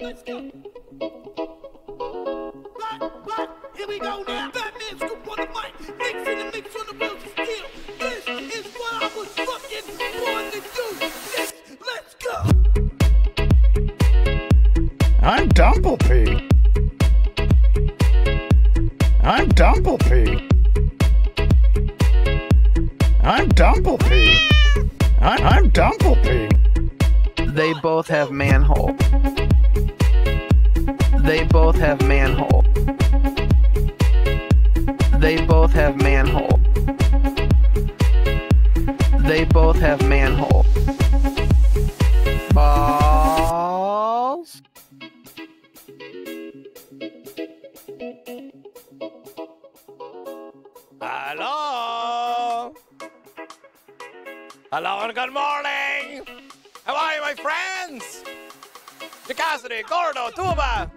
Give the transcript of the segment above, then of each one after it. Let's go. But, here we go now. Batman scoop on the mic. Mix in the mix on the wheels of steel. This is what I was fucking born to do. This, let's go. I'm Dumple Pee. I'm Dumple Pee. I'm Dumple Pee. I'm Dumple Pee. They both have manhole. They both have manhole. They both have manhole. They both have manhole. Balls. Hello. Hello and good morning. How are you, my friends? Jocosity, Gordo, Tuba.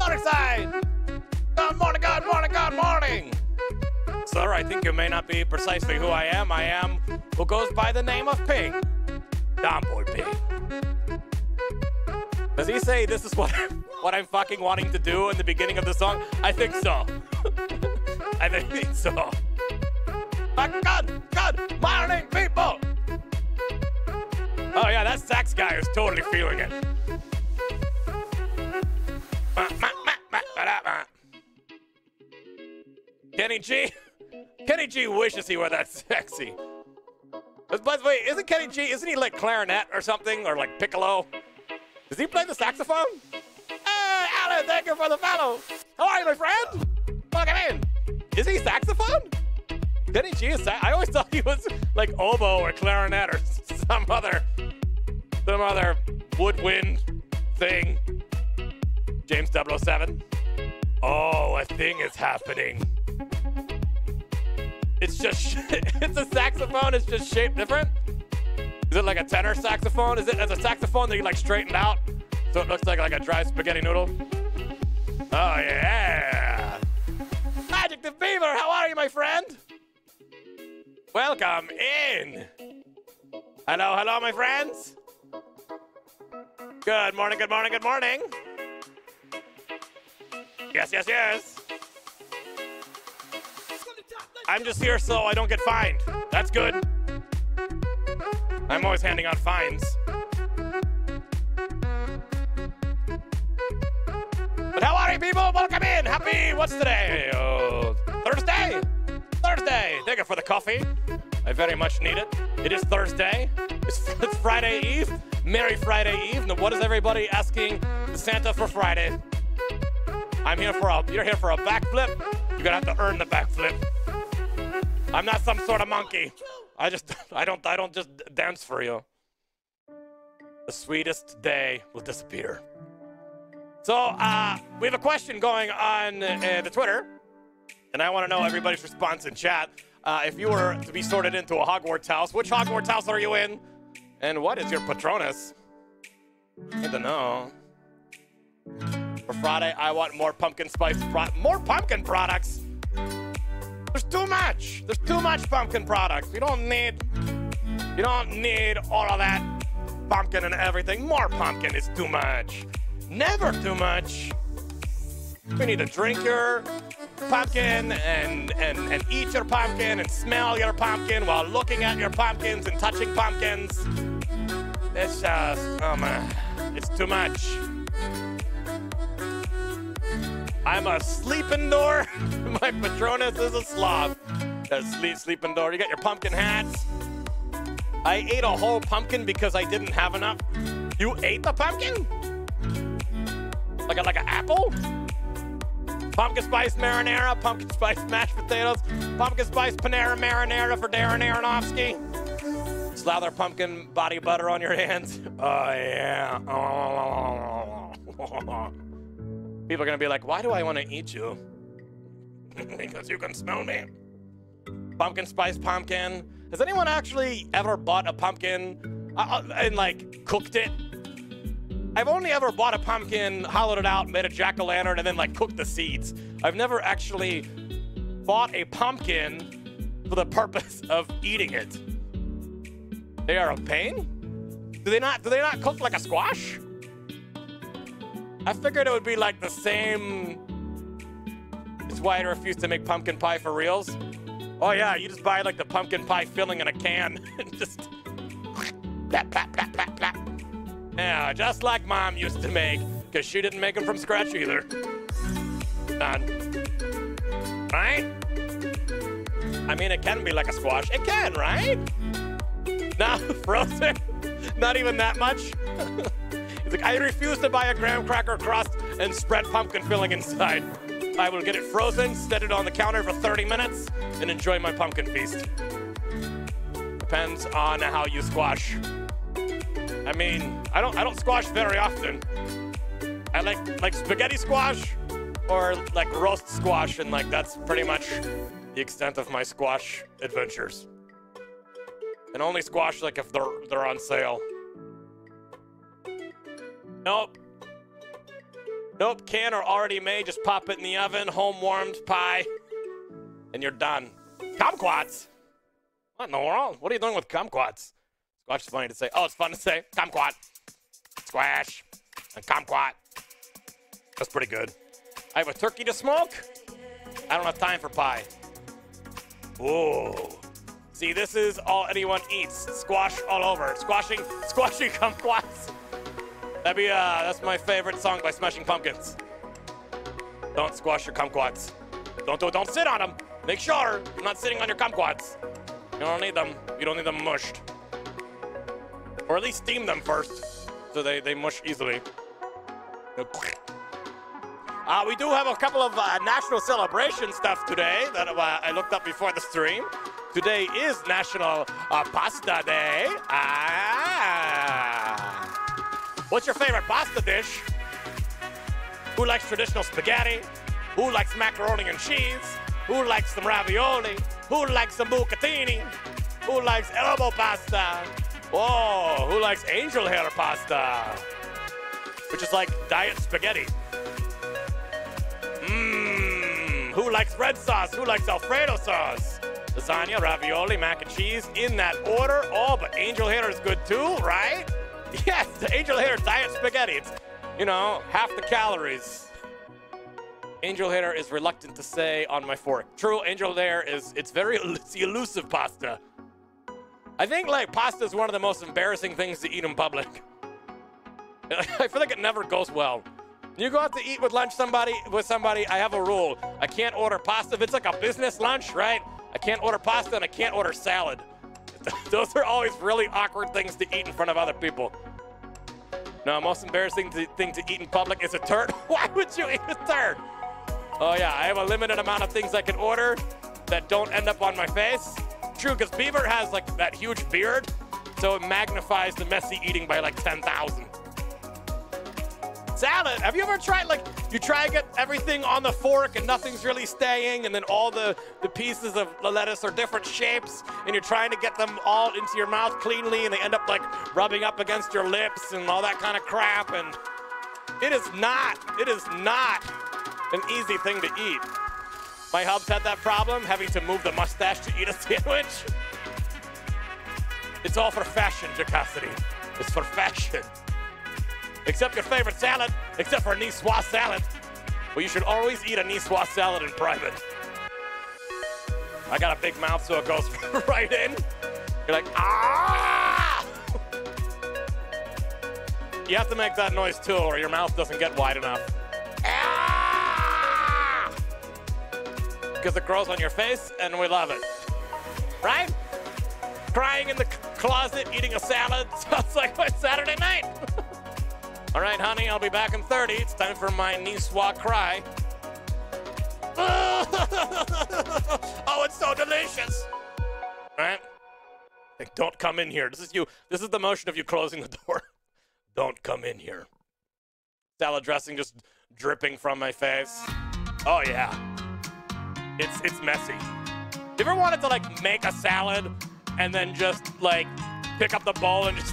Torecide! Good morning, good morning, good morning! Sir, I think you may not be precisely who I am. I am who goes by the name of Ping. Dumple Pee. Does he say this is what I'm fucking wanting to do in the beginning of the song? I think so. I think so. But good morning, people! Oh yeah, that sax guy is totally feeling it. Kenny G wishes he were that sexy. By the way, isn't Kenny G, isn't he like clarinet or something? Or like piccolo? Does he play the saxophone? Hey, Alan, thank you for the follow. How are you, my friend? Welcome in. Is he saxophone? Kenny G is I always thought he was like oboe or clarinet or some other woodwind thing. James 007. Oh, a thing is happening. It's just, it's a saxophone, it's just shaped different. Is it like a tenor saxophone? Is it as a saxophone that you like straightened out so it looks like a dry spaghetti noodle? Oh yeah! Adjective Beaver, how are you, my friend? Welcome in. Hello, hello, my friends. Good morning, good morning, good morning. Yes, yes, yes. I'm just here so I don't get fined. That's good. I'm always handing out fines. But how are you, people? Welcome in. Happy, what's today? Oh, Thursday? Thursday. Thank you for the coffee. I very much need it. It is Thursday. It's Friday Eve. Merry Friday Eve. Now, what is everybody asking Santa for Friday? I'm here for a, you're here for a backflip. You're gonna have to earn the backflip. I'm not some sort of monkey. I don't just dance for you. The sweetest day will disappear. So, we have a question going on the Twitter, and I want to know everybody's response in chat. If you were to be sorted into a Hogwarts house, which Hogwarts house are you in? And what is your Patronus? I don't know. For Friday, I want more pumpkin spice, more pumpkin products. There's too much. There's too much pumpkin products. You don't need all of that pumpkin and everything. More pumpkin is too much. Never too much. You need to drink your pumpkin and eat your pumpkin and smell your pumpkin while looking at your pumpkins and touching pumpkins. It's just, oh man, it's too much. I'm a sleependore. My Patronus is a sloth. That's sleependore. You got your pumpkin hats. I ate a whole pumpkin because I didn't have enough. You ate the pumpkin? Like an apple? Pumpkin spice marinara, pumpkin spice mashed potatoes, pumpkin spice panera marinara for Darren Aronofsky. Slather pumpkin body butter on your hands. Oh yeah. Oh. People are gonna be like, why do I wanna eat you? Because you can smell me. Pumpkin spice pumpkin. Has anyone actually ever bought a pumpkin and like cooked it? I've only ever bought a pumpkin, hollowed it out, made a jack-o'-lantern, and then like cooked the seeds. I've never actually bought a pumpkin for the purpose of eating it. They are a pain? Do they not cook like a squash? I figured it would be like the same. It's why I refuse to make pumpkin pie for reals. Oh yeah, you just buy like the pumpkin pie filling in a can and just plap, plap, plap, plap, plap. Yeah, just like Mom used to make, because she didn't make them from scratch either. None. Right? I mean, it can be like a squash. It can, right? No, frozen? Not even that much? Like, I refuse to buy a graham cracker crust and spread pumpkin filling inside. I will get it frozen, set it on the counter for 30 minutes, and enjoy my pumpkin feast. Depends on how you squash. I mean, I don't squash very often. I like spaghetti squash or like roast squash, and like that's pretty much the extent of my squash adventures. And only squash like if they're on sale. Nope. Nope, can or already made. Just pop it in the oven, home warmed pie, and you're done. Kumquats? What in the world? What are you doing with kumquats? Squash is funny to say. Oh, it's fun to say. Kumquat. Squash. And kumquat. That's pretty good. I have a turkey to smoke. I don't have time for pie. Ooh. See, this is all anyone eats. Squash all over. Squashing kumquats. That's my favorite song by Smashing Pumpkins. Don't squash your kumquats. Don't sit on them. Make sure you're not sitting on your kumquats. You don't need them. You don't need them mushed. Or at least steam them first, so they mush easily. We do have a couple of national celebration stuff today that I looked up before the stream. Today is National Pasta Day. What's your favorite pasta dish? Who likes traditional spaghetti? Who likes macaroni and cheese? Who likes some ravioli? Who likes some bucatini? Who likes elbow pasta? Oh, who likes angel hair pasta? Which is like diet spaghetti. Who likes red sauce? Who likes Alfredo sauce? Lasagna, ravioli, mac and cheese in that order. Oh, but angel hair is good too, right? Yes, the angel hair diet spaghetti. It's, you know, half the calories. Angel hair is reluctant to say on my fork. True, angel hair is, it's elusive pasta. I think like pasta is one of the most embarrassing things to eat in public. I feel like it never goes well. You go out to eat with lunch with somebody, I have a rule. I can't order pasta. If it's like a business lunch, right? I can't order pasta and I can't order salad. Those are always really awkward things to eat in front of other people. No, most embarrassing thing to eat in public is a turd. Why would you eat a turd? Oh yeah, I have a limited amount of things I can order that don't end up on my face. True, because Beaver has like that huge beard, so it magnifies the messy eating by like 10,000. Salad, have you ever tried like, you try to get everything on the fork and nothing's really staying, and then all the pieces of the lettuce are different shapes and you're trying to get them all into your mouth cleanly and they end up like rubbing up against your lips and all that kind of crap, and it is not an easy thing to eat. My hubs had that problem, having to move the mustache to eat a sandwich. It's all for fashion, Jocosity. It's for fashion. Except your favorite salad, except for a niçoise salad. Well, you should always eat a niçoise salad in private. I got a big mouth, so it goes right in. You're like, ah! You have to make that noise too, or your mouth doesn't get wide enough. Ah! Because it grows on your face, and we love it. Right? Crying in the closet, eating a salad. Sounds like my Saturday night. All right, honey, I'll be back in 30. It's time for my niçoise cry. Oh, it's so delicious. All right? Like, don't come in here. This is you. This is the motion of you closing the door. Don't come in here. Salad dressing just dripping from my face. Oh, yeah. It's messy. You ever wanted to, like, make a salad and then just, like, pick up the bowl and just...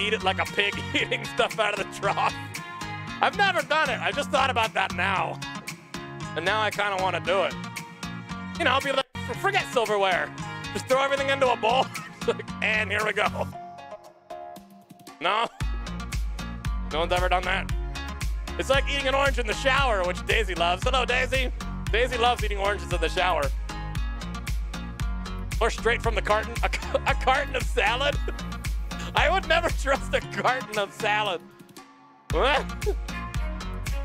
eat it like a pig eating stuff out of the trough. I've never done it. I just thought about that now. And now I kind of want to do it. You know, I'll be like, forget silverware. Just throw everything into a bowl. And here we go. No? No one's ever done that. It's like eating an orange in the shower, which Daisy loves. Hello, Daisy. Daisy loves eating oranges in the shower. Or straight from the carton. A carton of salad? I would never trust a carton of salad.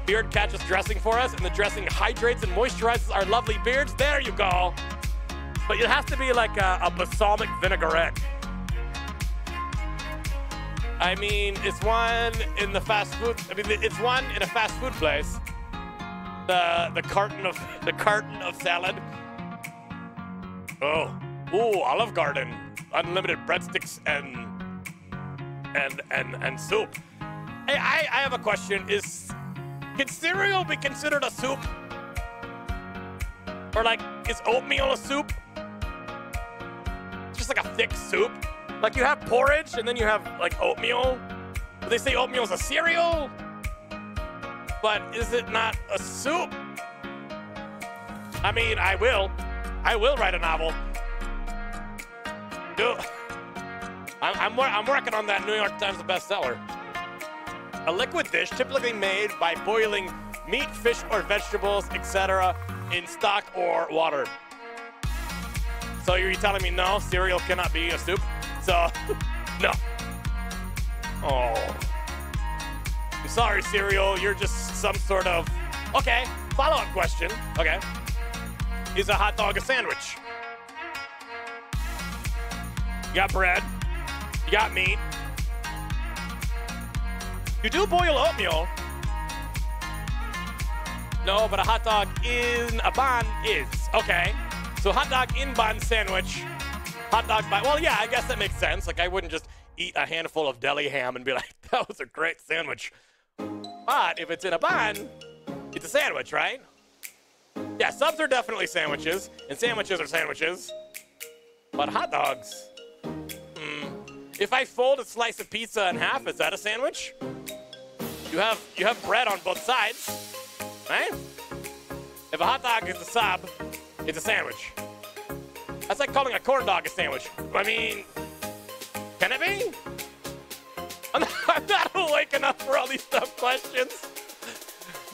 Beard catches dressing for us, and the dressing hydrates and moisturizes our lovely beards. There you go. But it has to be like a balsamic vinaigrette. I mean, it's one in the fast food. I mean, it's one in a fast food place. The carton of salad. Oh, ooh, Olive Garden, unlimited breadsticks and soup. Hey, I have a question. Can cereal be considered a soup? Or like, is oatmeal a soup? It's just like a thick soup. Like you have porridge and then you have like oatmeal. But they say oatmeal is a cereal, but is it not a soup? I mean, I will write a novel. Dude. I'm working on that New York Times bestseller. A liquid dish typically made by boiling meat, fish, or vegetables, etc., in stock or water. So you're telling me no, cereal cannot be a soup? So, no. Oh. I'm sorry, cereal. You're just some sort of... Okay, follow-up question. Okay. Is a hot dog a sandwich? You got bread. You got meat. You do boil oatmeal. No, but a hot dog in a bun is. Okay. So hot dog in bun sandwich. Hot dog bun. Well, yeah, I guess that makes sense. Like, I wouldn't just eat a handful of deli ham and be like, that was a great sandwich. But if it's in a bun, It's a sandwich, right? Yeah, subs are definitely sandwiches, and sandwiches are sandwiches. But hot dogs? If I fold a slice of pizza in half, is that a sandwich? You have bread on both sides, right? If a hot dog is a sub, it's a sandwich. That's like calling a corn dog a sandwich. I mean, can it be? I'm not awake enough for all these tough questions.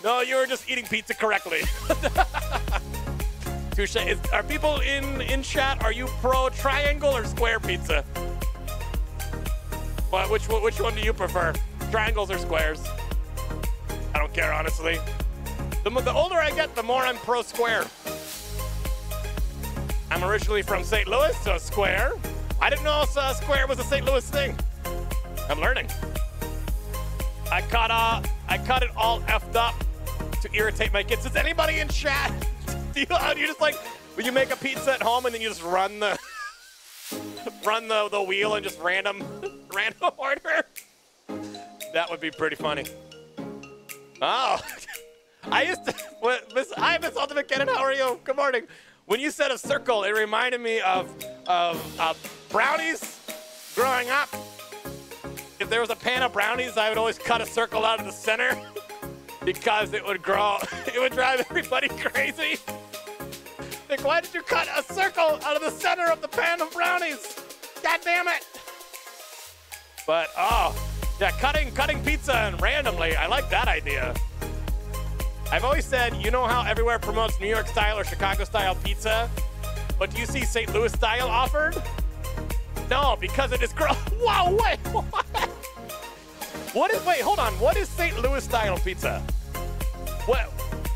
No, you were just eating pizza correctly. Touche. Are people in chat, are you pro triangle or square pizza? But which one do you prefer? Triangles or squares? I don't care, honestly. The older I get, the more I'm pro square. I'm originally from St. Louis, so square. I didn't know square was a St. Louis thing. I'm learning. I cut it all effed up to irritate my kids. Is anybody in chat? Do you just like, when you make a pizza at home and then you just run the wheel and just random order? That would be pretty funny. Oh, Miss Ultimate Cannon, how are you? Good morning. When you said a circle, it reminded me of brownies growing up. If there was a pan of brownies, I would always cut a circle out of the center because it would grow. It would drive everybody crazy. Like, why did you cut a circle out of the center of the pan of brownies? God damn it. But, oh, yeah, cutting pizza and randomly, I like that idea. I've always said, you know how everywhere promotes New York style or Chicago style pizza, but do you see St. Louis style offered? No, because it is gross. Wow, wait, what? Wait, hold on, what is St. Louis style pizza?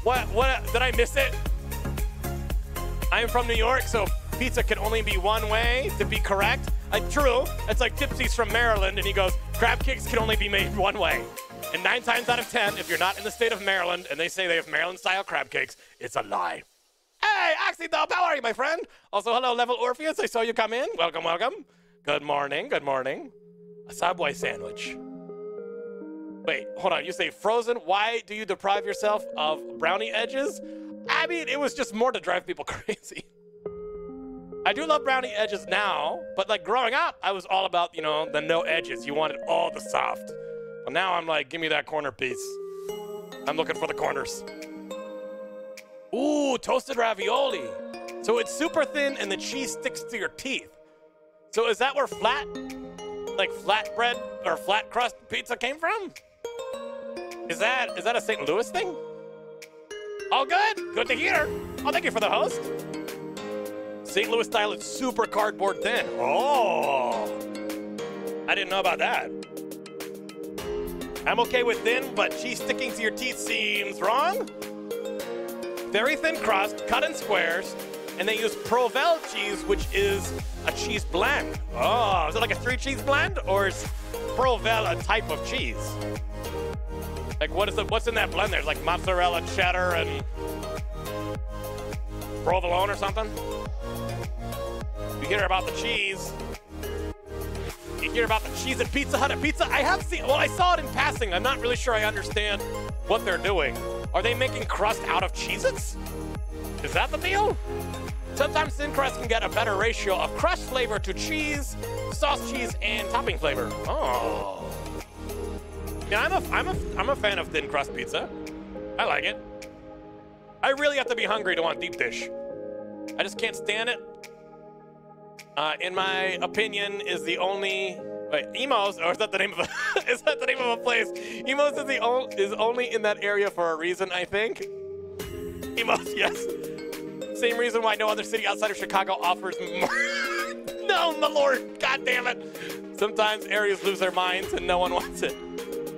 What, did I miss it? I am from New York, so pizza can only be one way to be correct. True, it's like Gypsy's from Maryland, and he goes, crab cakes can only be made one way. And 9 times out of 10, if you're not in the state of Maryland and they say they have Maryland-style crab cakes, it's a lie. Hey, Oxydub, how are you, my friend? Also, hello, Level Orpheus, I saw you come in. Welcome, welcome. Good morning, good morning. A Subway sandwich. Wait, hold on, you say frozen. Why do you deprive yourself of brownie edges? I mean, it was just more to drive people crazy. I do love brownie edges now, but like growing up, I was all about, you know, the no edges. You wanted all the soft. Well, now I'm like, give me that corner piece. I'm looking for the corners. Ooh, toasted ravioli. So it's super thin and the cheese sticks to your teeth. So is that where flat bread or flat crust pizza came from? Is that a St. Louis thing? All good, good to hear. Oh, thank you for the host. St. Louis style is super cardboard thin. Oh, I didn't know about that. I'm okay with thin, but cheese sticking to your teeth seems wrong. Very thin crust, cut in squares, and they use Provel cheese, which is a cheese blend. Oh, is it like a 3-cheese blend, or is Provel a type of cheese? Like, what's in that blend? There's like mozzarella, cheddar, and provolone or something. You hear about the cheese. You hear about the cheese at Pizza Hut. At Pizza, I have seen, well, I saw it in passing. I'm not really sure I understand what they're doing. Are they making crust out of Cheez-Its? Is that the deal? Sometimes thin crust can get a better ratio of crust flavor to cheese, sauce cheese, and topping flavor. Oh. Yeah, I'm a fan of thin crust pizza. I like it. I really have to be hungry to want deep dish. I just can't stand it. In my opinion, is the only Emos, or is that the name of a, is that the name of a place? Emos is only in that area for a reason, I think. Emos, yes. Same reason why no other city outside of Chicago offers more. No, my lord, god damn it. Sometimes areas lose their minds and no one wants it.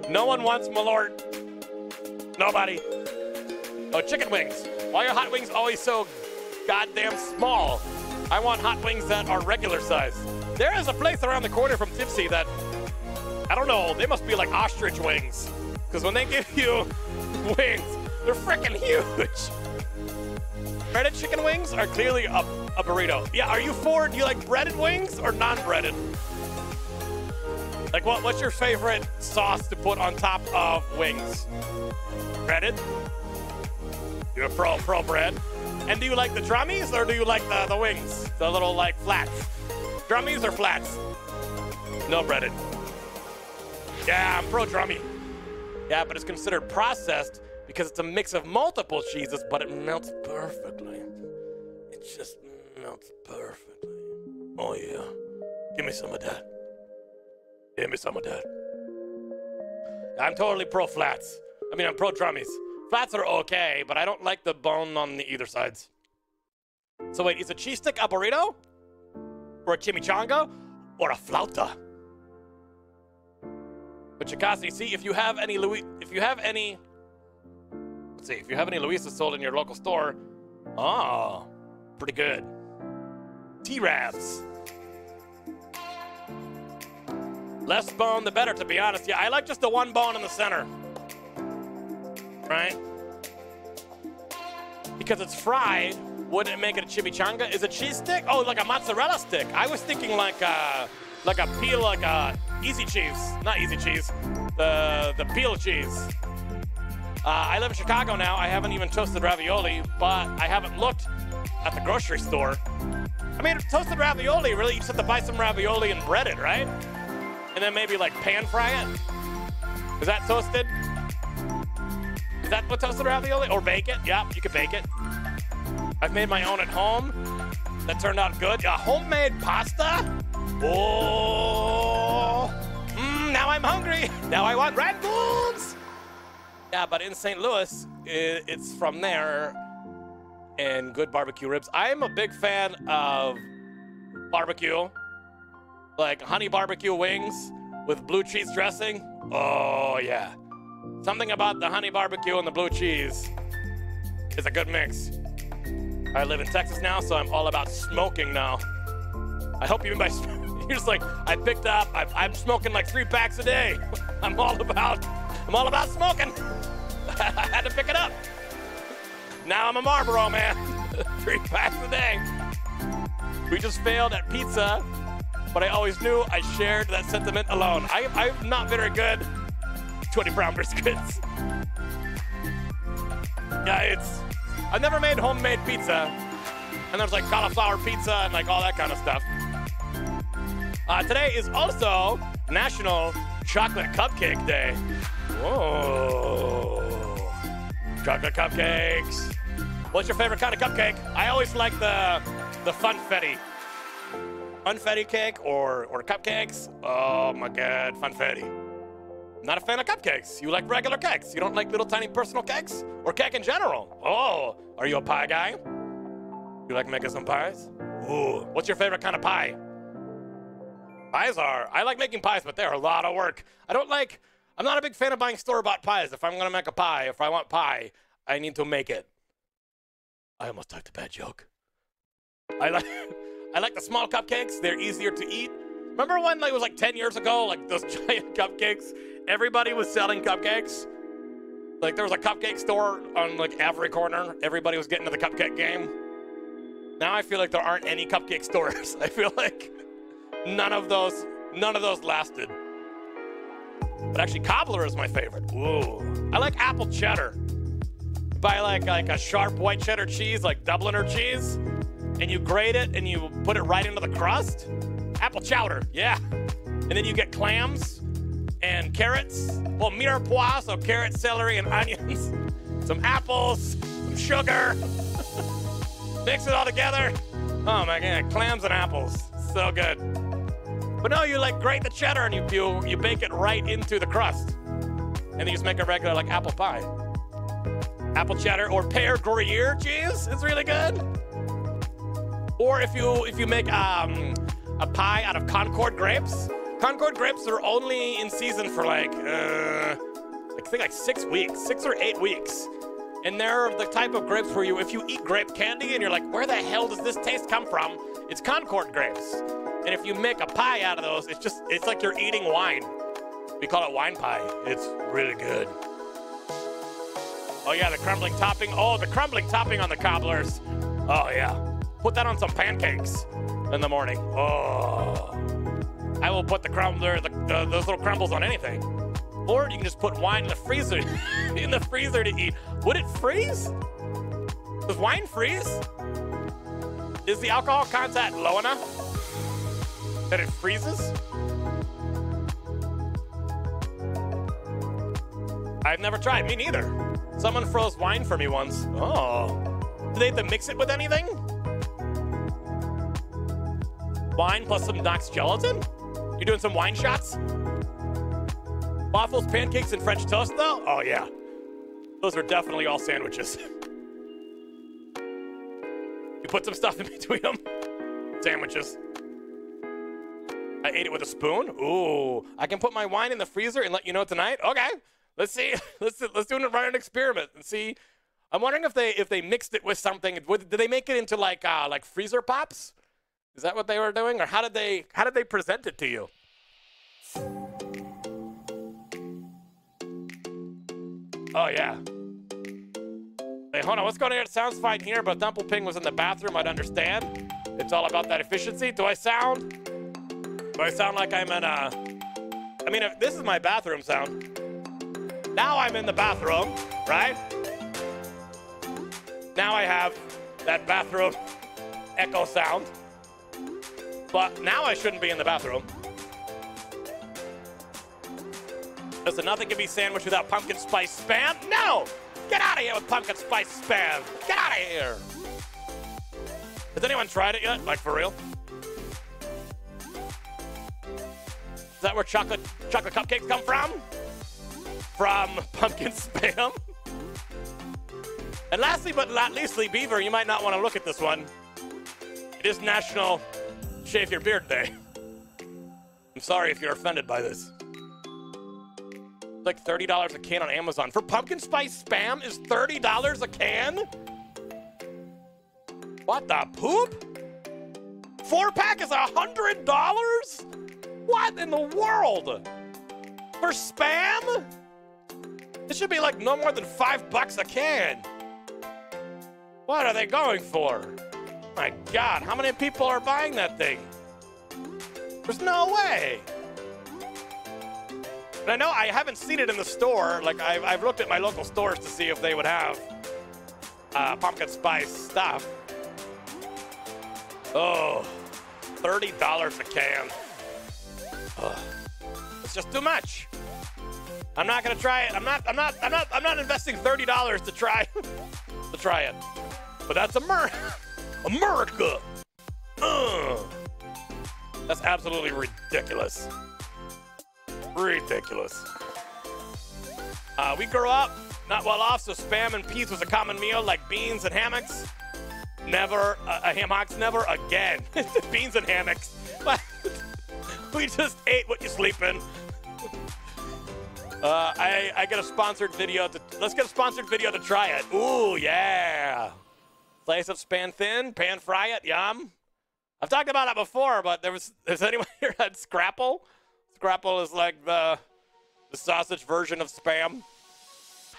No one wants my lord. Nobody. Oh, chicken wings. Why are hot wings always so goddamn small? I want hot wings that are regular size. There is a place around the corner from Tipsy that, I don't know, they must be like ostrich wings. Because when they give you wings, they're freaking huge. Breaded chicken wings are clearly a burrito. Yeah, are you for, do you like breaded wings or non-breaded? Like what's your favorite sauce to put on top of wings? Breaded? You have pearl bread. And do you like the drummies or do you like the wings? The little like flats. Drummies or flats? No breaded. Yeah, I'm pro drummy. Yeah, but it's considered processed because it's a mix of multiple cheeses, but it melts perfectly. It just melts perfectly. Oh yeah. Give me some of that. Give me some of that. I'm totally pro flats. I mean, I'm pro drummies. Flats are okay, but I don't like the bone on the either sides. So wait, is a cheese stick a burrito? Or a chimichanga? Or a flauta? But Jocosity, see if you have any Luisa's sold in your local store. Oh, pretty good. T-Rabs. Less bone, the better, to be honest. Yeah, I like just the one bone in the center. Right? Because it's fried, wouldn't it make it a chimichanga? Is it cheese stick? Oh, like a mozzarella stick. I was thinking like a easy cheese. Not easy cheese. The peel cheese. I live in Chicago now. I haven't even toasted ravioli, but I haven't looked at the grocery store. I mean, toasted ravioli, really, you just have to buy some ravioli and bread it, right? And then maybe like pan fry it. Is that toasted? Is that what toasted ravioli? Or bake it? Yeah, you could bake it. I've made my own at home. That turned out good. A homemade pasta? Oh! Now I'm hungry. Now I want Rangoons! Yeah, but in St. Louis, it's from there. And good barbecue ribs. I am a big fan of barbecue. Like honey barbecue wings with blue cheese dressing. Oh, yeah. Something about the honey barbecue and the blue cheese is a good mix. I live in Texas now, so I'm all about smoking now. I hope you mean by you're just like, I picked up, I'm smoking like 3 packs a day. I'm all about smoking. I had to pick it up. Now I'm a Marlboro man. 3 packs a day. We just failed at pizza, but I always knew I shared that sentiment alone. I'm not very good. 20 brown biscuits. Yeah, I've never made homemade pizza. And there's like cauliflower pizza and like all that kind of stuff. Today is also National Chocolate Cupcake Day. Whoa. Chocolate cupcakes. What's your favorite kind of cupcake? I always like the funfetti. Funfetti cake or cupcakes. Oh my God, funfetti. Not a fan of cupcakes. You like regular cakes. You don't like little tiny personal cakes or cake in general. Oh, are you a pie guy? You like making some pies? Ooh, what's your favorite kind of pie? I like making pies, but they're a lot of work. I'm not a big fan of buying store-bought pies. If I'm gonna make a pie, if I want pie, I need to make it. I almost talked a bad joke. I like the small cupcakes. They're easier to eat. Remember when it was like 10 years ago, like those giant cupcakes? Everybody was selling cupcakes. Like there was a cupcake store on like every corner. Everybody was getting to the cupcake game. Now I feel like there aren't any cupcake stores. I feel like none of those lasted. But actually cobbler is my favorite. Ooh. I like apple cheddar. You buy like a sharp white cheddar cheese, like Dubliner cheese, and you grate it and you put it right into the crust. Apple chowder, yeah. And then you get clams and carrots. Well, mirepoix, so carrots, celery, and onions. Some apples, some sugar. Mix it all together. Oh my God, clams and apples, so good. But no, you like grate the cheddar and you bake it right into the crust. And then you just make a regular like apple pie. Apple cheddar or pear Gruyere cheese is really good. Or if you make a pie out of Concord grapes. Concord grapes are only in season for like 6 weeks, 6 or 8 weeks. And they're the type of grapes where if you eat grape candy and you're like, where the hell does this taste come from? It's Concord grapes. And if you make a pie out of those, it's like you're eating wine. We call it wine pie. It's really good. Oh yeah, the crumbling topping. Oh, the crumbling topping on the cobblers. Oh yeah. Put that on some pancakes in the morning. Oh, I will put the crumbler, those little crumbles on anything. Or you can just put wine in the freezer to eat. Would it freeze? Does wine freeze? Is the alcohol content low enough that it freezes? I've never tried. Me neither. Someone froze wine for me once. Oh. Do they have to mix it with anything? Wine plus some Nox gelatin? You're doing some wine shots? Waffles, pancakes, and French toast, though? Oh, yeah. Those are definitely all sandwiches. You put some stuff in between them. Sandwiches. I ate it with a spoon? Ooh. I can put my wine in the freezer and let you know tonight? Okay. Let's see. Let's do an experiment and see. I'm wondering if they mixed it with something. Did they make it into like freezer pops? Is that what they were doing? Or how did they present it to you? Oh, yeah. Hey, hold on. What's going on here? It sounds fine here, but Dumple Ping was in the bathroom. I'd understand. It's all about that efficiency. Do I sound like I'm in a... I mean, if this is my bathroom sound. Now I'm in the bathroom, right? Now I have that bathroom echo sound. But now I shouldn't be in the bathroom. Listen, nothing can be sandwiched without pumpkin spice spam. No! Get out of here with pumpkin spice spam. Get out of here. Has anyone tried it yet? Like, for real? Is that where chocolate cupcakes come from? From pumpkin spam? And lastly, but not leastly, Beaver, you might not want to look at this one. It is National Shave Your Beard Day. I'm sorry if you're offended by this. Like $30 a can on Amazon. For pumpkin spice spam is $30 a can? What the poop? 4-pack is $100? What in the world? For spam? This should be like no more than $5 a can. What are they going for? My God, how many people are buying that thing? There's no way. And I know I haven't seen it in the store. Like, I've looked at my local stores to see if they would have pumpkin spice stuff. Oh, $30 a can. Ugh. It's just too much. I'm not gonna try it. I'm not investing $30 to try it. But that's America. Ugh. That's absolutely ridiculous. Ridiculous. We grew up not well off, so spam and peas was a common meal, like beans and hammocks. Never, hammocks, never again. Beans and hammocks. We just ate what you sleep in. I get a sponsored video to, let's get a sponsored video to try it. Ooh, yeah. Slice of spam thin, pan fry it, yum. I've talked about it before, but there's anyone here had Scrapple? Scrapple is like the sausage version of spam.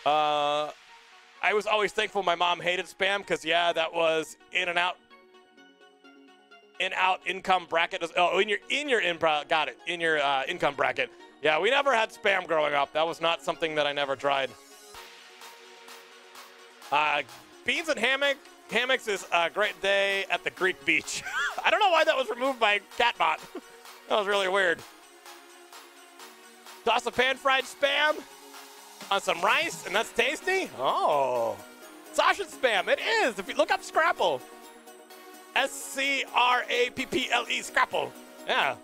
I was always thankful my mom hated spam because, yeah, that was in-out income bracket. Oh, in your income bracket. Yeah, we never had spam growing up. That was not something that I never tried. Beans and hammocks is a great day at the Greek beach. I don't know why that was removed by Catbot. That was really weird. Toss a pan-fried spam on some rice, and that's tasty? Oh. Sausage spam, it is. If you look up Scrapple. S-C-R-A-P-P-L-E, Scrapple. Yeah.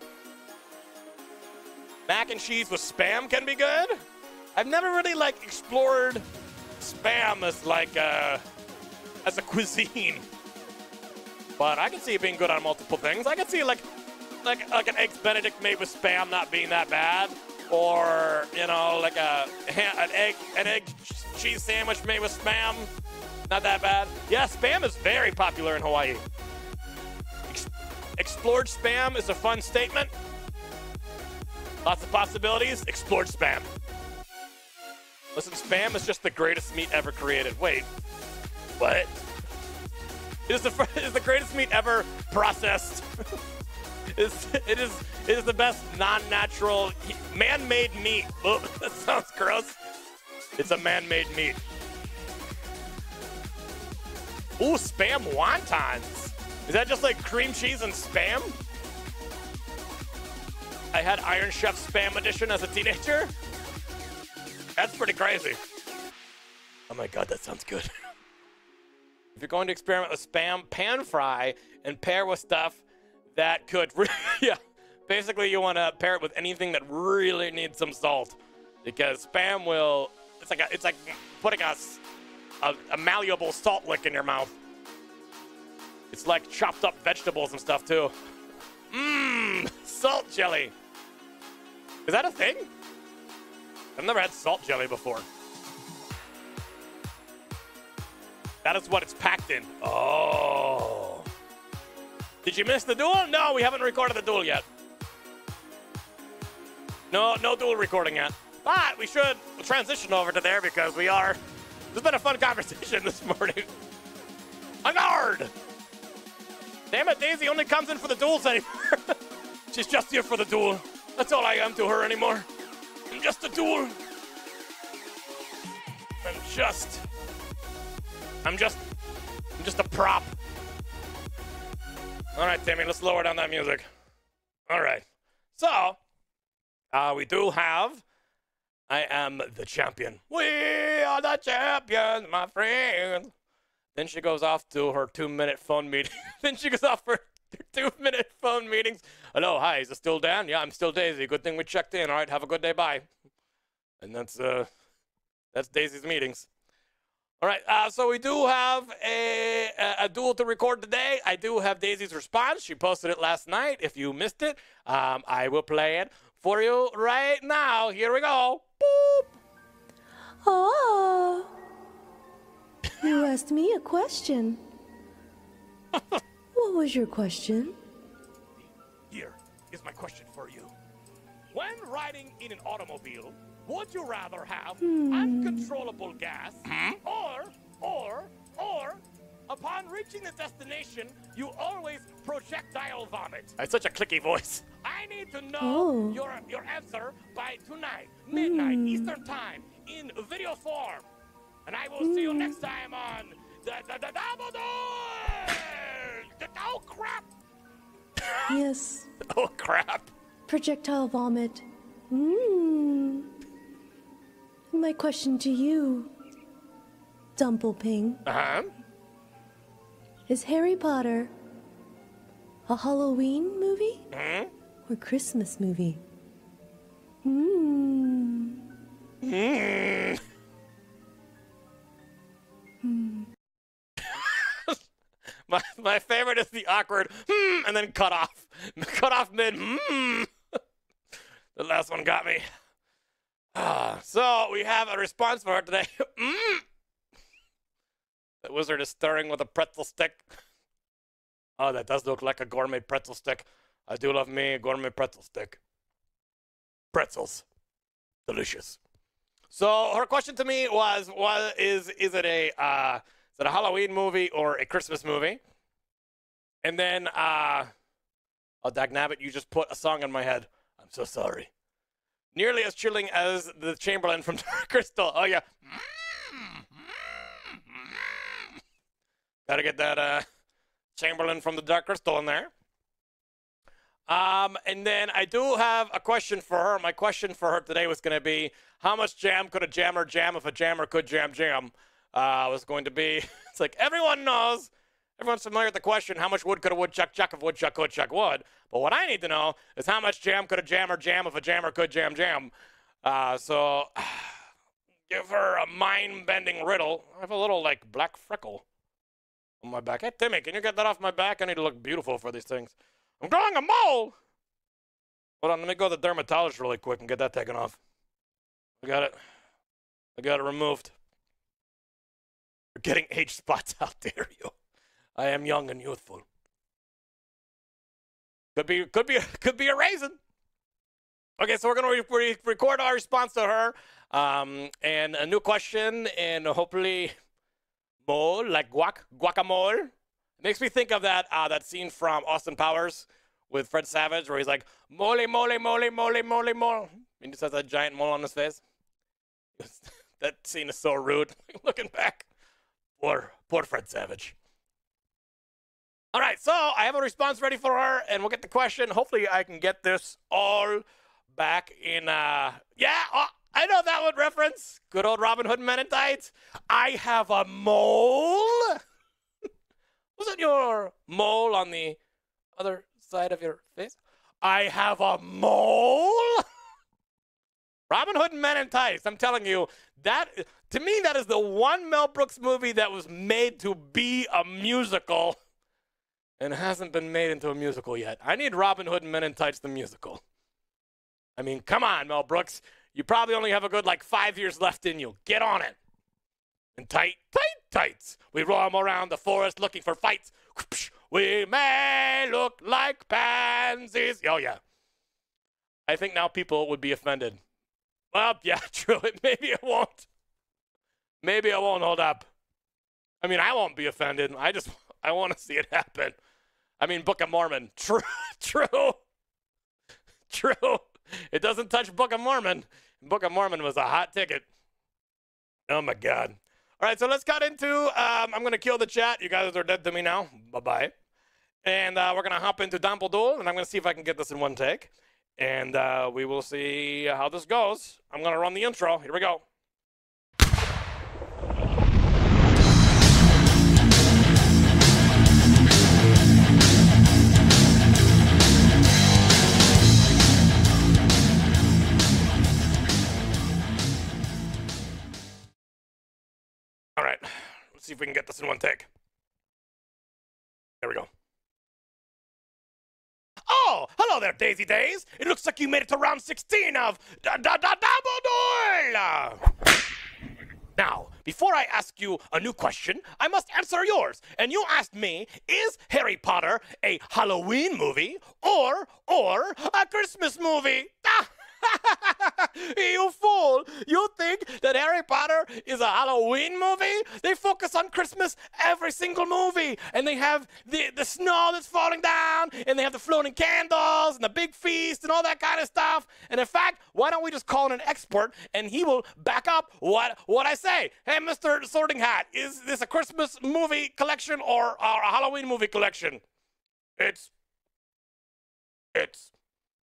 Mac and cheese with spam can be good. I've never really, like, explored spam as, like, as a cuisine. But I can see it being good on multiple things. I can see, like an Eggs Benedict made with spam not being that bad. Or, you know, like an egg cheese sandwich made with spam. Not that bad. Yeah, spam is very popular in Hawaii. Explored spam is a fun statement. Lots of possibilities. Explored spam. Listen, spam is just the greatest meat ever created. Wait, what? It is the greatest meat ever processed. It is the best non-natural, man-made meat. Ugh, that sounds gross. It's a man-made meat. Ooh, spam wontons. Is that just like cream cheese and spam? I had Iron Chef Spam Edition as a teenager. That's pretty crazy. Oh my God, that sounds good. If you're going to experiment with spam, pan fry and pair with stuff that could, yeah. Basically, you want to pair it with anything that really needs some salt, because spam will, it's like putting a malleable salt lick in your mouth. It's like chopped up vegetables and stuff too. Mmm, salt jelly. Is that a thing? I've never had salt jelly before. That is what it's packed in. Oh. Did you miss the duel? No, we haven't recorded the duel yet. No duel recording yet. But we should transition over to there because we are... It's been a fun conversation this morning. A nerd! Damn it, Daisy only comes in for the duels anymore. She's just here for the duel. That's all I am to her anymore. I'm just a duel. I'm just a prop. All right, Timmy, let's lower down that music. All right. So, we do have... I am the champion. We are the champions, my friends. Then she goes off to her 2-minute phone meeting. Then she goes off for 2-minute phone meetings. Hello, hi, is it still Dan? Yeah, I'm still Daisy. Good thing we checked in. All right, have a good day, bye. And that's Daisy's meetings. All right, so we do have a duel to record today. I do have Daisy's response. She posted it last night. If you missed it, I will play it for you right now. Here we go. Boop. Oh, you asked me a question. What was your question? Here is my question for you. When riding in an automobile, would you rather have uncontrollable gas or upon reaching the destination, you always projectile vomit? That's such a clicky voice. I need to know your answer by tonight, midnight, Eastern time, in video form. And I will see you next time on the Dabble Door! Oh, crap! Yes. Oh, crap. Projectile vomit. My question to you, Dumple Ping. Uh-huh. Is Harry Potter a Halloween movie or Christmas movie? My favorite is the awkward and then cut off mid The last one got me. So we have a response for it today. The wizard is stirring with a pretzel stick. Oh, that does look like a gourmet pretzel stick. I do love me a gourmet pretzel stick. Pretzels. Delicious. So her question to me was, is it a Halloween movie or a Christmas movie? And then, oh, dagnabbit, you just put a song in my head. I'm so sorry. Nearly as chilling as the Chamberlain from Dark Crystal. Oh, yeah. Gotta get that Chamberlain from the Dark Crystal in there. And then I do have a question for her. My question for her today was going to be, how much jam could a jammer jam if a jammer could jam jam? Was going to be, it's like everyone knows, everyone's familiar with the question, how much wood could a woodchuck chuck if a woodchuck could chuck wood? But what I need to know is how much jam could a jammer jam if a jammer could jam jam? So give her a mind-bending riddle. I have a little, like, black freckle on my back. Hey, Timmy, can you get that off my back? I need to look beautiful for these things. I'm growing a mole! Hold on, let me go to the dermatologist really quick and get that taken off. I got it removed. You're getting age spots, how dare you? I am young and youthful. Could be a raisin. Okay, so we're gonna record our response to her, and a new question, and hopefully, mole like guacamole. It makes me think of that that scene from Austin Powers with Fred Savage, where he's like mole mole mole mole mole mole, and he just has a giant mole on his face. That scene is so rude. Looking back. Poor Fred Savage. All right, so I have a response ready for her, and we'll get the question. Hopefully, I can get this all back in. Yeah, I know that one reference. Good old Robin Hood and Men in Tights. I have a mole. Wasn't your mole on the other side of your face? I have a mole. Robin Hood and Men in Tights. I'm telling you, that to me, that is the one Mel Brooks movie that was made to be a musical and hasn't been made into a musical yet. I need Robin Hood and Men in Tights the musical. I mean, come on, Mel Brooks. You probably only have a good, like, 5 years left in you. Get on it. And tights. We roam around the forest looking for fights. We may look like pansies. Oh, yeah. I think now people would be offended. Well, yeah, true. Maybe it won't. Maybe it won't hold up. I mean, I won't be offended. I want to see it happen. I mean, Book of Mormon. True. It doesn't touch Book of Mormon. Book of Mormon was a hot ticket. Oh, my God. All right, so let's cut into, I'm going to kill the chat. You guys are dead to me now. Bye-bye. And we're going to hop into Dumple Duel, and I'm going to see if I can get this in one take. And we will see how this goes. I'm going to run the intro. Here we go. All right, let's see if we can get this in one take. There we go. Oh, hello there, Daisy Days. It looks like you made it to round 16 of Dabble Door. Now, before I ask you a new question, I must answer yours. And you asked me, is Harry Potter a Halloween movie or a Christmas movie? Ah! You fool! You think that Harry Potter is a Halloween movie? They focus on Christmas every single movie, and they have the snow that's falling down, and they have the floating candles and the big feast and all that kind of stuff. And in fact, why don't we just call in an expert and he will back up what I say? Hey, Mr. Sorting Hat, is this a Christmas movie collection or a Halloween movie collection? It's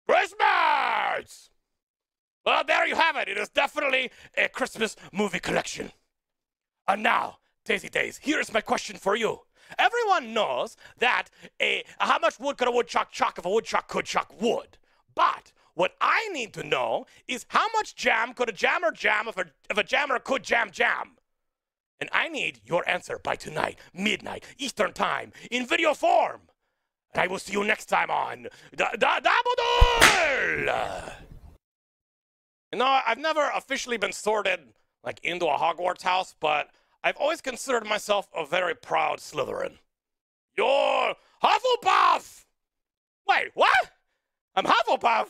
Christmas! Well, there you have it. It is definitely a Christmas movie collection. And now, Daisy Days, here is my question for you. Everyone knows that how much wood could a woodchuck chuck if a woodchuck could chuck wood. But what I need to know is how much jam could a jammer jam if a jammer could jam. And I need your answer by tonight, midnight, Eastern time, in video form. And I will see you next time on Dabble Door! You know, I've never officially been sorted, like, into a Hogwarts house, but I've always considered myself a very proud Slytherin. You're Hufflepuff! Wait, what? I'm Hufflepuff?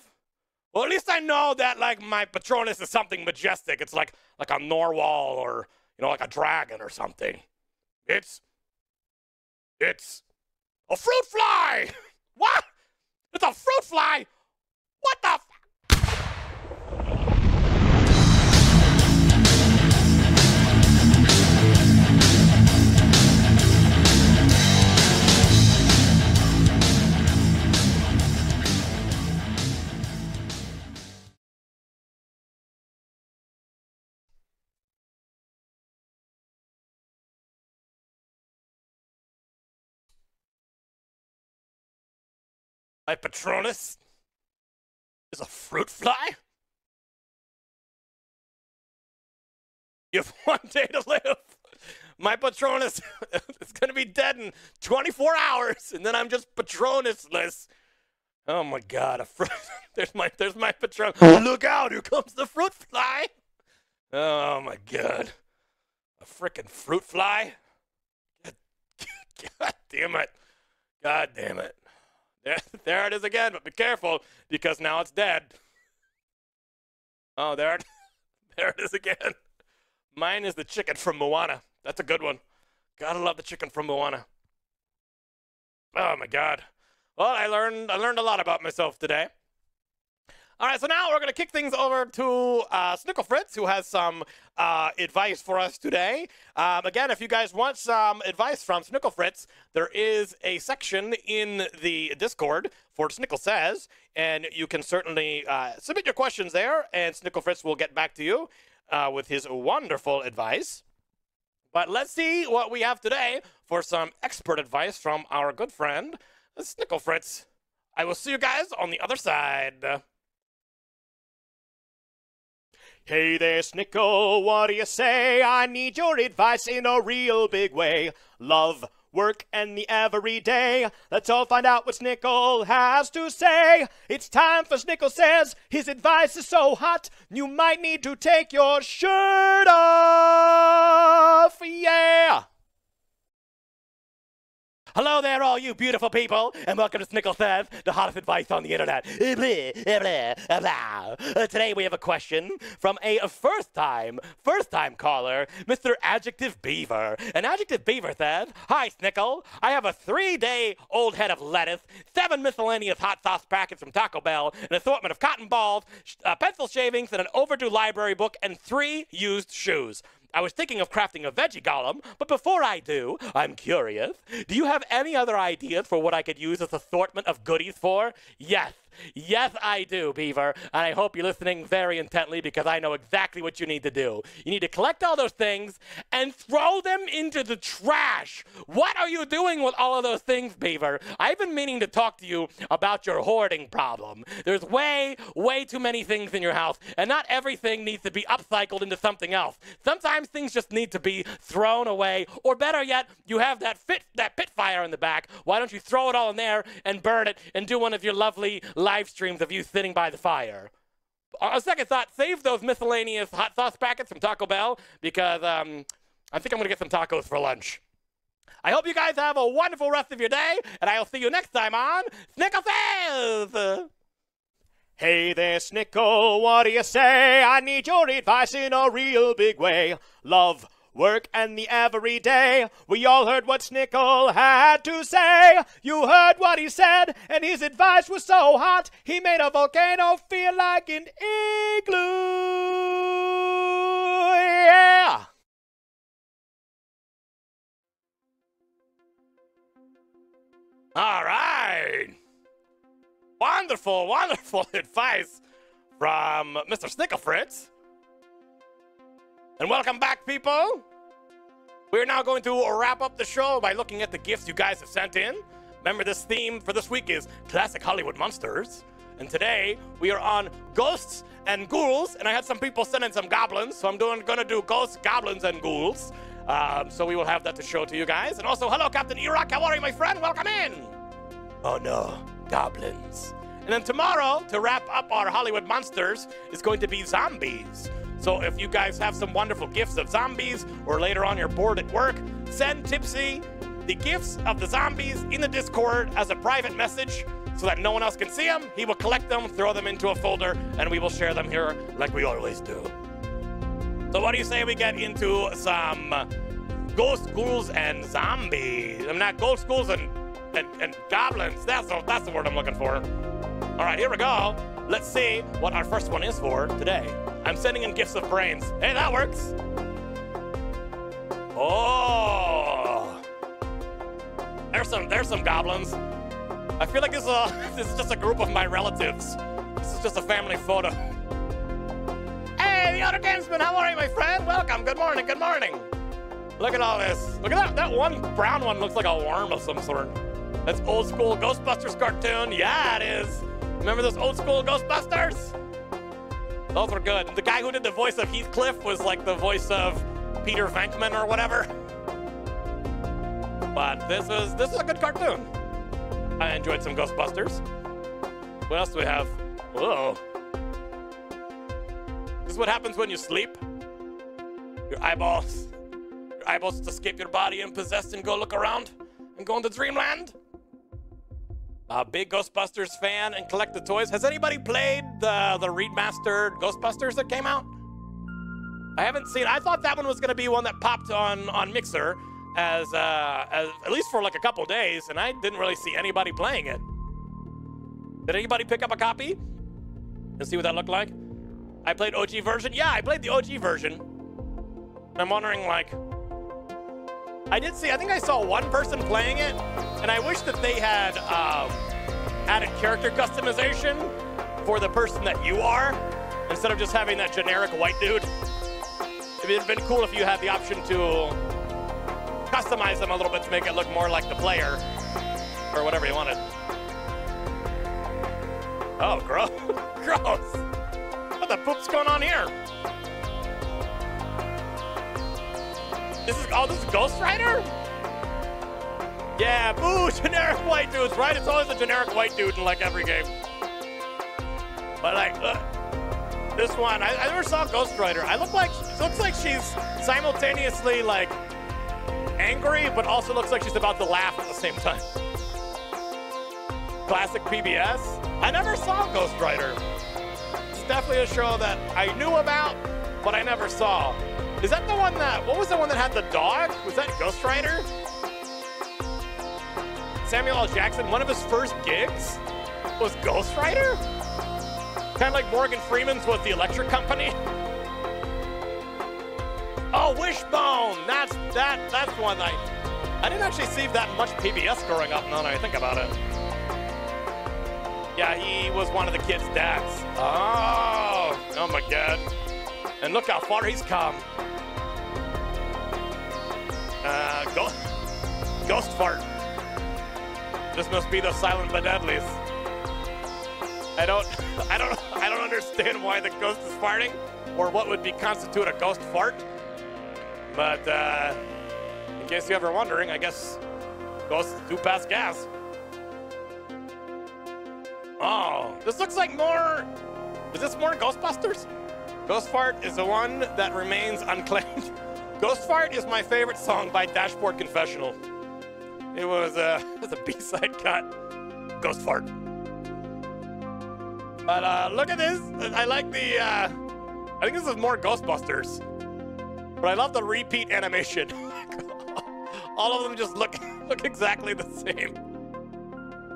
Well, at least I know that, like, my Patronus is something majestic. It's like a narwhal or, you know, like a dragon or something. It's a fruit fly! What? It's a fruit fly? What the f- My Patronus is a fruit fly? You have 1 day to live. My Patronus is going to be dead in 24 hours, and then I'm just Patronusless. Oh, my God. A fruit. There's my Patronus. Look out. Here comes the fruit fly. Oh, my God. A freaking fruit fly? God damn it. God damn it. There it is again, but be careful, because now it's dead. Oh, there it is again. Mine is the chicken from Moana. That's a good one. Gotta love the chicken from Moana. Oh, my God. Well, I learned a lot about myself today. All right, so now we're going to kick things over to Snickle Fritz, who has some advice for us today. Again, if you guys want some advice from Snickle Fritz, there is a section in the Discord for Snickle Says, and you can certainly submit your questions there, and Snickle Fritz will get back to you with his wonderful advice. But let's see what we have today for some expert advice from our good friend, Snickle Fritz. I will see you guys on the other side. Hey there, Snickle, what do you say? I need your advice in a real big way. Love, work, and the everyday. Let's all find out what Snickle has to say. It's time for Snickle Says. His advice is so hot, you might need to take your shirt off. Yeah! Hello there, all you beautiful people, and welcome to Snickle Says, the hottest advice on the internet. Today we have a question from a first-time caller, Mr. Adjective Beaver. And Adjective Beaver says, "Hi, Snickle. I have a 3-day-old head of lettuce, 7 miscellaneous hot sauce packets from Taco Bell, an assortment of cotton balls, pencil shavings, and an overdue library book, and 3 used shoes. I was thinking of crafting a veggie golem, but before I do, I'm curious. Do you have any other ideas for what I could use this assortment of goodies for?" Yes. Yes, I do, Beaver, and I hope you're listening very intently because I know exactly what you need to do. You need to collect all those things and throw them into the trash. What are you doing with all of those things, Beaver? I've been meaning to talk to you about your hoarding problem. There's way too many things in your house, and not everything needs to be upcycled into something else. Sometimes things just need to be thrown away, or better yet, you have that pit fire in the back. Why don't you throw it all in there and burn it and do one of your lovely live streams of you sitting by the fire? On a second thought, save those miscellaneous hot sauce packets from Taco Bell because I think I'm going to get some tacos for lunch. I hope you guys have a wonderful rest of your day, and I'll see you next time on Snickle Says! Hey there, Snickle, what do you say? I need your advice in a real big way. Love, work, and the everyday. We all heard what Snickle had to say. You heard what he said, and his advice was so hot, he made a volcano feel like an igloo. Yeah! All right. Wonderful, wonderful advice from Mr. Snickle Fritz. And welcome back, people. We're now going to wrap up the show by looking at the gifts you guys have sent in. Remember, this theme for this week is classic Hollywood monsters. And today, we are on ghosts and ghouls. And I had some people send in some goblins, so I'm gonna do ghosts, goblins, and ghouls. So we will have that to show to you guys. And also, hello, Captain E-Rock. How are you, my friend? Welcome in. Oh, no. Goblins. And then tomorrow, to wrap up our Hollywood monsters, is going to be zombies. So if you guys have some wonderful gifts of zombies, or later on you're bored at work, send Tipsy the gifts of the zombies in the Discord as a private message so that no one else can see them. He will collect them, throw them into a folder, and we will share them here like we always do. So what do you say we get into some ghost, ghouls, and zombies? I'm not ghost, ghouls, and goblins. That's the word I'm looking for. All right, here we go. Let's see what our first one is for today. I'm sending in gifts of brains. Hey, that works. Oh, there's some goblins. I feel like this is just a group of my relatives. This is just a family photo. Hey, the other gamesman, how are you, my friend? Welcome. Good morning. Good morning. Look at all this. Look at that. That one brown one looks like a worm of some sort. That's old school Ghostbusters cartoon. Yeah, it is. Remember those old school Ghostbusters? Those were good. The guy who did the voice of Heathcliff was like the voice of Peter Venkman or whatever. But this is a good cartoon. I enjoyed some Ghostbusters. What else do we have? Whoa. This is what happens when you sleep. Your eyeballs escape your body and possess and go look around and go into dreamland. A big Ghostbusters fan and collect the toys. Has anybody played the remastered Ghostbusters that came out? I haven't seen it. I thought that one was gonna be one that popped on Mixer as at least for like a couple days, and I didn't really see anybody playing it. Did anybody pick up a copy? and see what that looked like? I played OG version? Yeah, I played the OG version. And I'm wondering, like, I did see, I think I saw one person playing it, and I wish that they had added character customization for the person that you are, instead of just having that generic white dude. It'd been cool if you had the option to customize them a little bit to make it look more like the player, or whatever you wanted. Oh, gross. Gross. What the poop's going on here? This is Ghost Rider? Yeah, boo, generic white dudes, right? It's always a generic white dude in like every game. But like, this one, I never saw Ghost Rider. It looks like she's simultaneously like angry, but also looks like she's about to laugh at the same time. Classic PBS. I never saw Ghost Rider. It's definitely a show that I knew about, but I never saw. Is that the one that, what was the one that had the dog? Was that Ghost Rider? Samuel L. Jackson, one of his first gigs was Ghost Rider? Kind of like Morgan Freeman's was The Electric Company. Oh, Wishbone, that's one I didn't actually see that much PBS growing up, now that I think about it. Yeah, he was one of the kids' dads. Oh my God. And look how far he's come. Ghost fart. This must be the Silent But Deadlies. I don't understand why the ghost is farting or what would be constitute a ghost fart. But in case you're ever wondering, I guess ghosts do pass gas. Oh, this looks like more, is this more Ghostbusters? Ghost Fart is the one that remains unclaimed. Ghost Fart is my favorite song by Dashboard Confessional. It was a B-side cut, Ghost Fart. But look at this, I like the, I think this is more Ghostbusters. But I love the repeat animation. All of them just look exactly the same.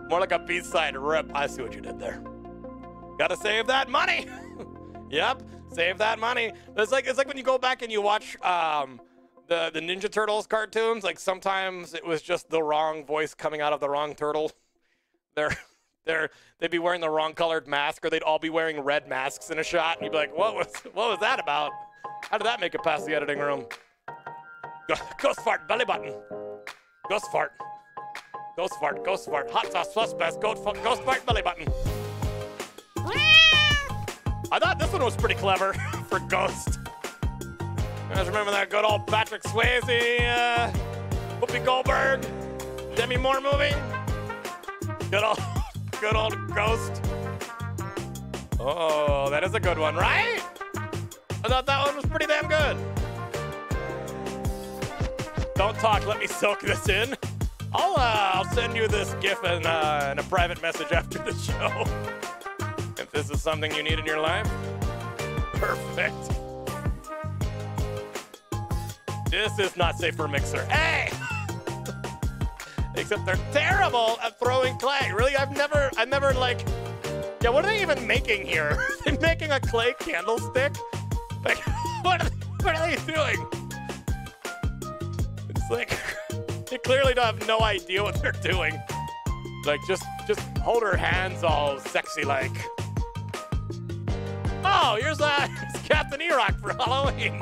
More like a B-side rip. I see what you did there. Gotta save that money. Yep, save that money. It's like when you go back and you watch the Ninja Turtles cartoons. Like sometimes it was just the wrong voice coming out of the wrong turtle. They'd be wearing the wrong colored mask, or they'd all be wearing red masks in a shot. And you'd be like, what was that about? How did that make it past the editing room? Ghost fart belly button. Ghost fart. Ghost fart, hot sauce plus best, ghost fart belly button. I thought this one was pretty clever for Ghost. You guys remember that good old Patrick Swayze, Whoopi Goldberg, Demi Moore movie? Good old Ghost. Oh, that is a good one, right? I thought that one was pretty damn good. Don't talk, let me soak this in. I'll send you this GIF in a private message after the show. If this is something you need in your life, perfect. This is not safe for Mixer. Hey! Except they're terrible at throwing clay. Really, I've never like, yeah, what are they even making here? They're making a clay candlestick? Like, what are they doing? It's like, they clearly have no idea what they're doing. Like, just hold her hands all sexy-like. Oh, here's Captain E-Rock for Halloween.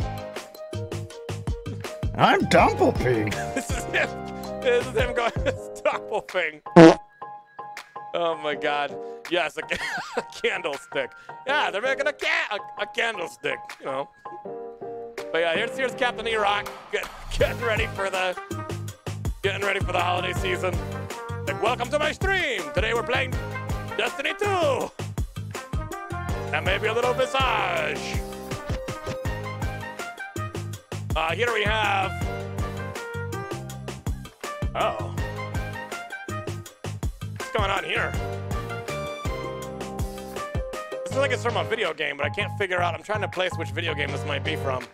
I'm Dumple Pee. This is him going, it's Dumple Pee. Oh, my God. Yes, a candlestick. Yeah, they're making a candlestick, you know. But yeah, here's Captain E-Rock getting ready for the... Getting ready for the holiday season. Like, welcome to my stream. Today we're playing Destiny 2. And maybe a little Visage. Here we have... Uh-oh. What's going on here? This is like it's from a video game, but I can't figure out. I'm trying to place which video game this might be from.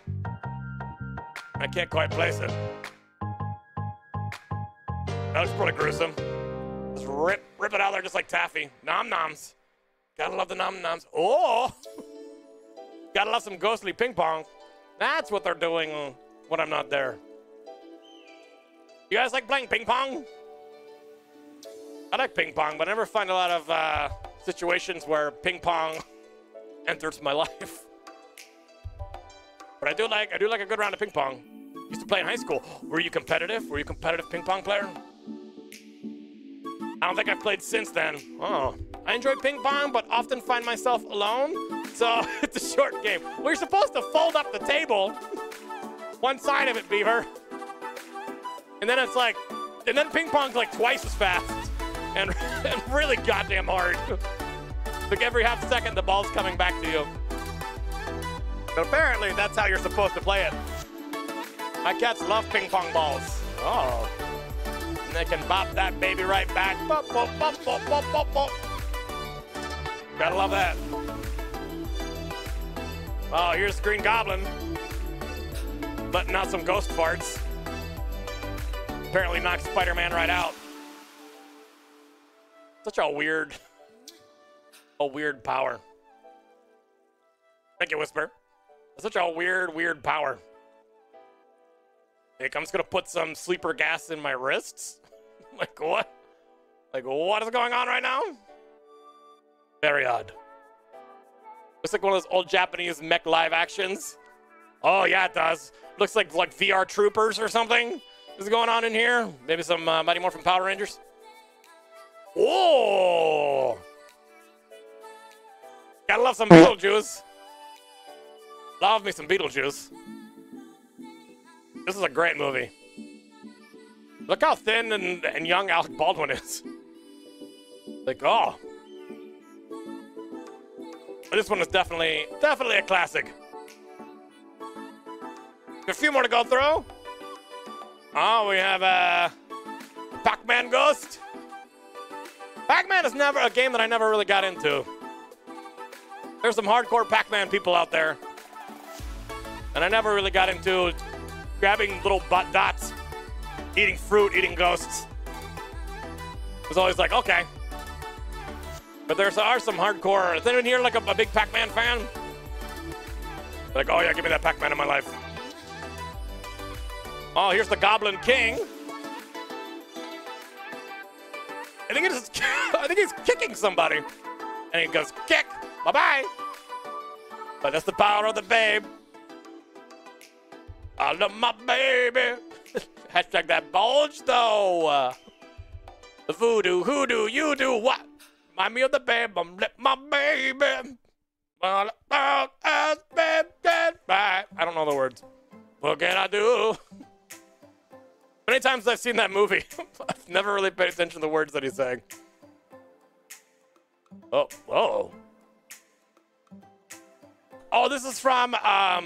I can't quite place it. That looks pretty gruesome. Just rip it out there just like taffy. Nom noms. Gotta love the nom-noms. Oh! Gotta love some ghostly ping-pong. That's what they're doing when I'm not there. You guys like playing ping-pong? I like ping-pong, but I never find a lot of situations where ping-pong enters my life. But I do like a good round of ping-pong. Used to play in high school. Were you competitive? Were you a competitive ping-pong player? I don't think I've played since then. Oh. I enjoy ping-pong, but often find myself alone, so it's a short game. Well, you're supposed to fold up the table, one side of it, Beaver. And then ping-pong's like twice as fast and really goddamn hard. Like every half second, the ball's coming back to you. But apparently, that's how you're supposed to play it. My cats love ping-pong balls. Oh. And they can bop that baby right back. Bop, bop, bop, bop, bop, bop, bop. Gotta love that. Oh, here's the Green Goblin. Letting out some ghost farts. Apparently knocked Spider-Man right out. Such a weird power. Thank you, Whisper. Such a weird power. Like, I'm just gonna put some sleeper gas in my wrists? Like, what? Like, what is going on right now? Very odd. Looks like one of those old Japanese mech live actions. Oh, yeah, it does. Looks like VR Troopers or something is going on in here. Maybe some Mighty Morphin Power Rangers. Oh! Gotta love some Beetlejuice. Love me some Beetlejuice. This is a great movie. Look how thin and young Alec Baldwin is. Like, oh. But this one is definitely a classic. A few more to go through. Oh, we have a Pac-Man Ghost. Pac-Man is never a game that I never really got into. There's some hardcore Pac-Man people out there. And I never really got into grabbing little butt dots, eating fruit, eating ghosts. It was always like, okay. But there are some hardcore. Is anyone here like a big Pac-Man fan? Like, oh yeah, give me that Pac-Man in my life. Oh, here's the Goblin King. I think he's kicking somebody. And he goes, kick, bye-bye. But that's the power of the babe. I love my baby. Hashtag that bulge, though. The voodoo, hoodoo, you do what? Remind me of the babe. I'm lit, my baby. All about us, babe, goodbye. I don't know the words. What can I do? Many times I've seen that movie. I've never really paid attention to the words that he's saying. Oh, whoa. Oh, this is from, what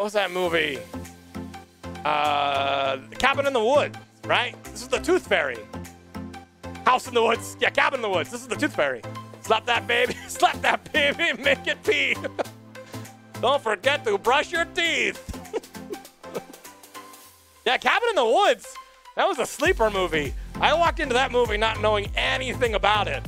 was that movie? Cabin in the Woods, right? This is the Tooth Fairy. House in the Woods. Yeah, Cabin in the Woods. This is the Tooth Fairy. Slap that baby. Slap that baby. Make it pee. Don't forget to brush your teeth. Yeah, Cabin in the Woods. That was a sleeper movie. I walked into that movie not knowing anything about it.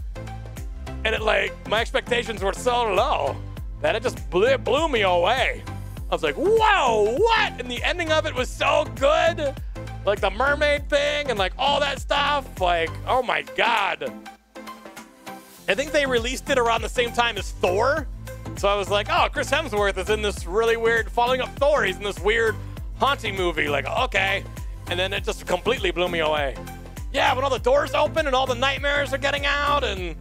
And it, like, my expectations were so low that it just blew me away. I was like, whoa, what? And the ending of it was so good. Like the mermaid thing and like all that stuff. Like, oh my God. I think they released it around the same time as Thor. So I was like, oh, Chris Hemsworth is in this really weird, following up Thor. He's in this weird haunting movie. Like, okay. And then it just completely blew me away. Yeah, when all the doors open and all the nightmares are getting out. And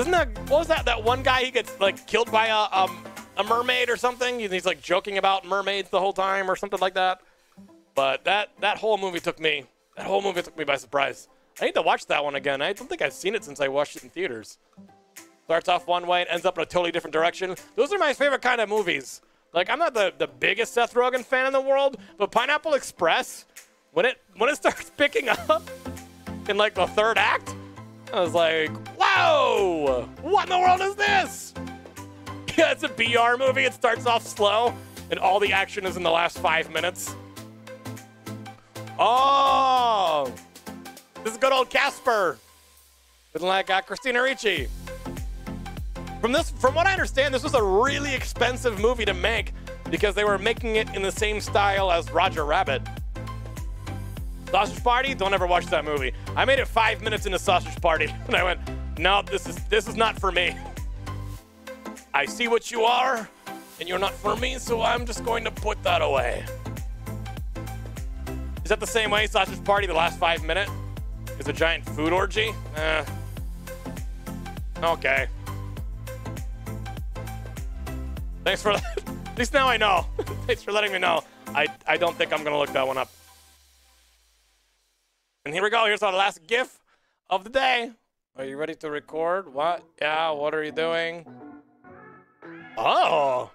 isn't that, what was that? That one guy, he gets like killed by a mermaid or something. He's like joking about mermaids the whole time or something like that. But that whole movie took me. That whole movie took me by surprise. I need to watch that one again. I don't think I've seen it since I watched it in theaters. Starts off one way and ends up in a totally different direction. Those are my favorite kind of movies. Like, I'm not the biggest Seth Rogen fan in the world, but Pineapple Express, when it starts picking up in like the third act, I was like, whoa! What in the world is this? Yeah, it's a BR movie. It starts off slow, and all the action is in the last 5 minutes. Oh! This is good old Casper. But then I got Christina Ricci. From what I understand, this was a really expensive movie to make because they were making it in the same style as Roger Rabbit. Sausage Party? Don't ever watch that movie. I made it 5 minutes into Sausage Party and I went, no, this is not for me. I see what you are and you're not for me, so I'm just going to put that away. Is that the same way, Sausage Party, the last 5 minutes? Is a giant food orgy? Okay. Thanks for that. At least now I know. Thanks for letting me know. I don't think I'm gonna look that one up. And here we go. Here's our last GIF of the day. Are you ready to record? What? Yeah, what are you doing? Oh.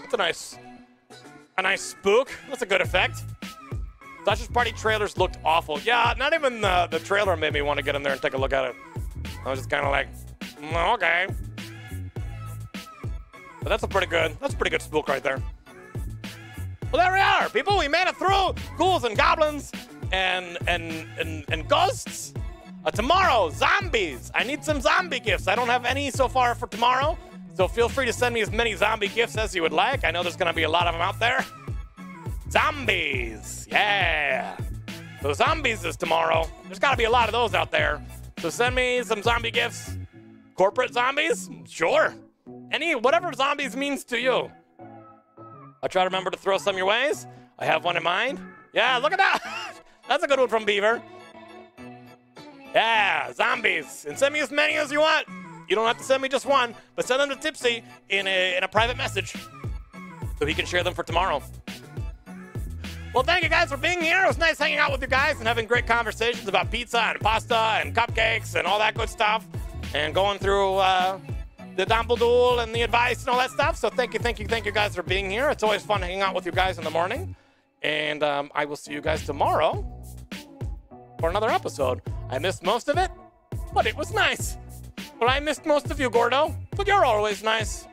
That's a nice spook. That's a good effect. Sausage Party trailers looked awful. Yeah, not even the trailer made me want to get in there and take a look at it. I was just kind of like, okay. But that's a pretty good spook right there. Well, there we are, people. We made it through ghouls and goblins and ghosts. Tomorrow, zombies. I need some zombie gifts. I don't have any so far for tomorrow. So feel free to send me as many zombie gifts as you would like. I know there's going to be a lot of them out there. Zombies. Yeah. So zombies is tomorrow. There's got to be a lot of those out there. So send me some zombie gifts. Corporate zombies? Sure. Any, whatever zombies means to you. I'll try to remember to throw some your ways. I have one in mind. Yeah, look at that. That's a good one from Beaver. Yeah, zombies. And send me as many as you want. You don't have to send me just one, but send them to Tipsy in a private message so he can share them for tomorrow. Well, thank you guys for being here. It was nice hanging out with you guys and having great conversations about pizza and pasta and cupcakes and all that good stuff and going through the Dumple Duel and the advice and all that stuff. So thank you guys for being here. It's always fun hanging out with you guys in the morning. And I will see you guys tomorrow for another episode. I missed most of it, but it was nice. But I missed most of you, Gordo, but you're always nice.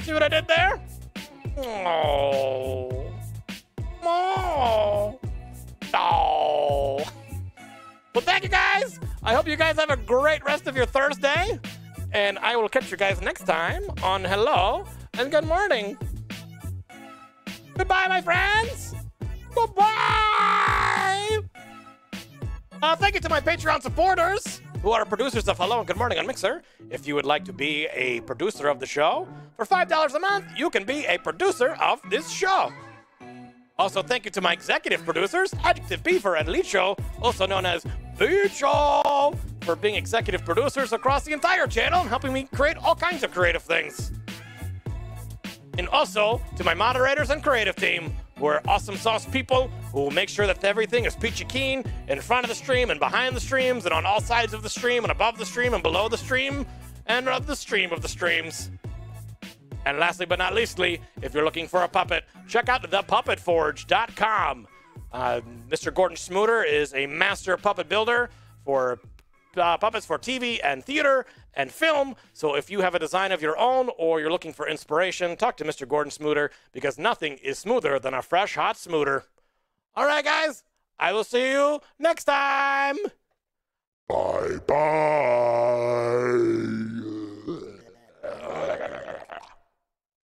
See what I did there? Oh. Oh. Oh. Well, thank you guys. I hope you guys have a great rest of your Thursday. And I will catch you guys next time on Hello and Good Morning. Goodbye, my friends. Goodbye. Thank you to my Patreon supporters who are producers of Hello and Good Morning on Mixer. If you would like to be a producer of the show, for $5 a month, you can be a producer of this show. Also, thank you to my executive producers, Adjective Beaver and Licho, also known as Licho, for being executive producers across the entire channel and helping me create all kinds of creative things. And also to my moderators and creative team, who are awesome sauce people who will make sure that everything is peachy keen in front of the stream and behind the streams and on all sides of the stream and above the stream and below the stream and of the stream of the streams. And lastly, but not leastly, if you're looking for a puppet, check out thepuppetforge.com. Mr. Gordon Smooter is a master puppet builder for puppets for TV and theater and film. So if you have a design of your own or you're looking for inspiration, talk to Mr. Gordon Smooter because nothing is smoother than a fresh, hot smooter. All right, guys, I will see you next time. Bye-bye.